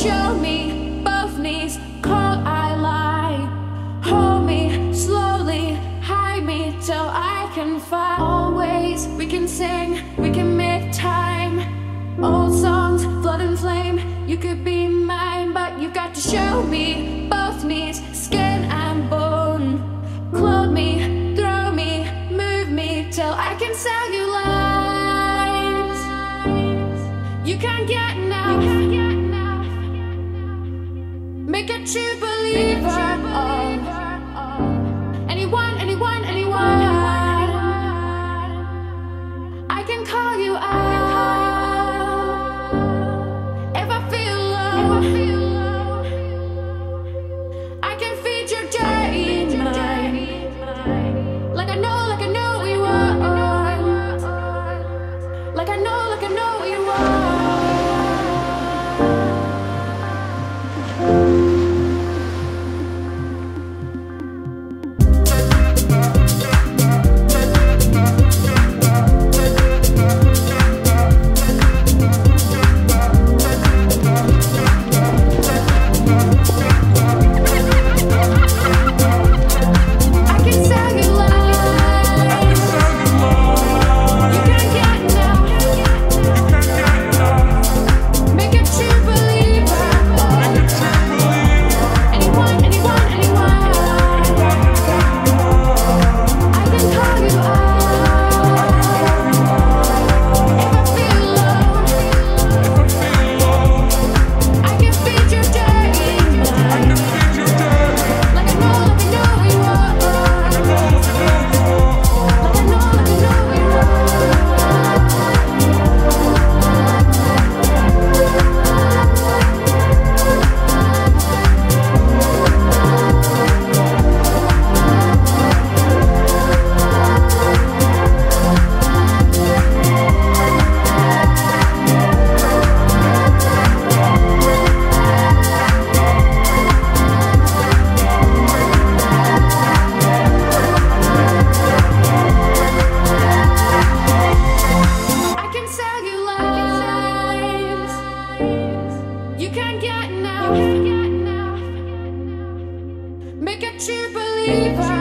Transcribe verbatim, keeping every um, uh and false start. Show me both knees, call I lie. Hold me slowly, hide me till I can fly. Always, we can sing, we can make time. Old songs, flood and flame, you could be mine. But you got to show me both knees, skin and bone. Clothe me, throw me, move me till I can sell you lies. You can't get enough. Make a true believer of anyone, anyone, anyone. I can call you out if I feel low. I can feed your dirty mind, like I know, like I know we want, like I know, like I know we want. Make a true believer.